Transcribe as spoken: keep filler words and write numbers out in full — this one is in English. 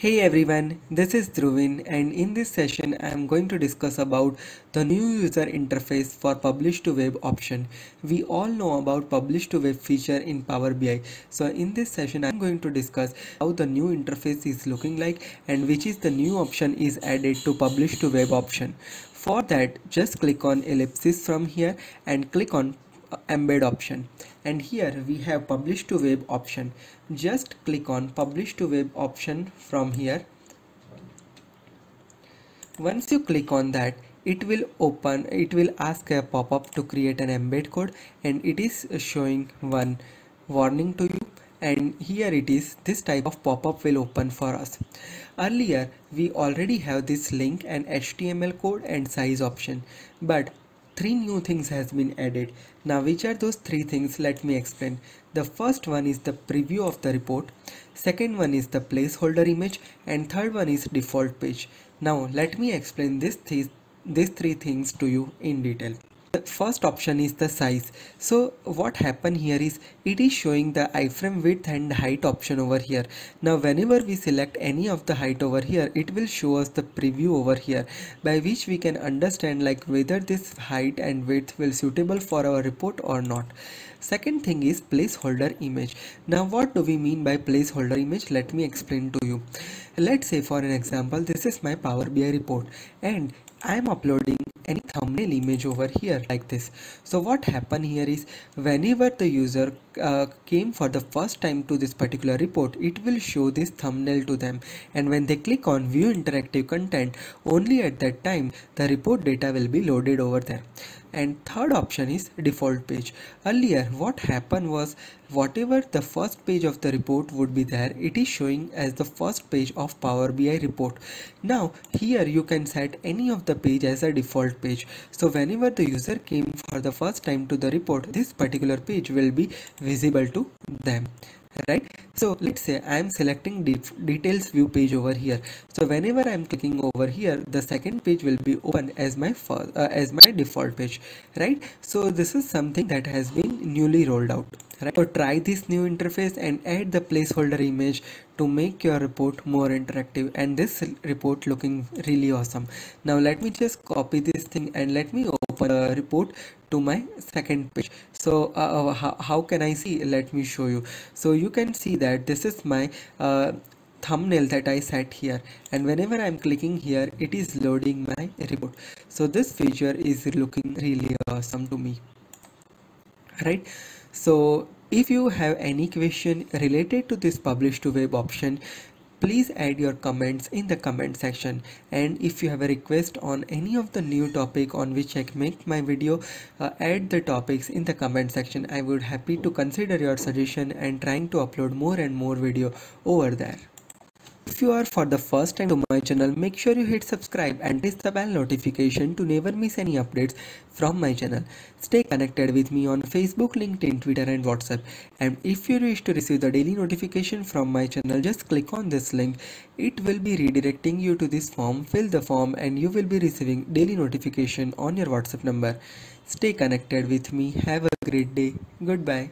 Hey everyone, this is Dhruvin and in this session I am going to discuss about the new user interface for publish to web option. We all know about publish to web feature in Power B I. So in this session I am going to discuss how the new interface is looking like and which is the new option is added to publish to web option. For that, just click on ellipsis from here and click on embed option, and here we have publish to web option. Just click on publish to web option from here. Once you click on that, it will open it will ask a pop-up to create an embed code, and it is showing one warning to you, and here it is. This type of pop-up will open for us. Earlier we already have this link and H T M L code and size option, but three new things has been added. Now which are those three things? Let me explain. The first one is the preview of the report, second one is the placeholder image, and third one is default page. Now let me explain this th these three things to you in detail. The first option is the size. So what happened here is it is showing the iframe width and height option over here. Now whenever we select any of the height over here, it will show us the preview over here, by which we can understand like whether this height and width will suitable for our report or not. Second thing is placeholder image. Now what do we mean by placeholder image? Let me explain to you. Let's say for an example, this is my Power B I report and I am uploading any thumbnail image over here like this. So what happened here is whenever the user uh, came for the first time to this particular report, it will show this thumbnail to them, and when they click on view interactive content, only at that time the report data will be loaded over there. And third option is default page. Earlier what happened was whatever the first page of the report would be there, it is showing as the first page of Power B I report. Now here you can set any of the page as a default page. So whenever the user came for the first time to the report, this particular page will be visible to them. Right, so let's say I am selecting de details view page over here. So whenever I am clicking over here, the second page will be open as my uh, as my default page, right? So this is something that has been newly rolled out, right? So try this new interface and add the placeholder image to make your report more interactive and this report looking really awesome. Now let me just copy this thing and let me open a report to my second page. So uh, how, how can I see? Let me show you. So you can see that this is my uh, thumbnail that I set here, and whenever I'm clicking here, it is loading my report. So this feature is looking really awesome to me, right? So if you have any question related to this publish to web option, please add your comments in the comment section, and if you have a request on any of the new topic on which I make my video, uh, add the topics in the comment section. I would happy to consider your suggestion and trying to upload more and more video over there. If you are for the first time to my channel, make sure you hit subscribe and press the bell notification to never miss any updates from my channel. Stay connected with me on Facebook, LinkedIn, Twitter and WhatsApp. And if you wish to receive the daily notification from my channel, just click on this link. It will be redirecting you to this form. Fill the form and you will be receiving daily notification on your WhatsApp number. Stay connected with me. Have a great day. Goodbye.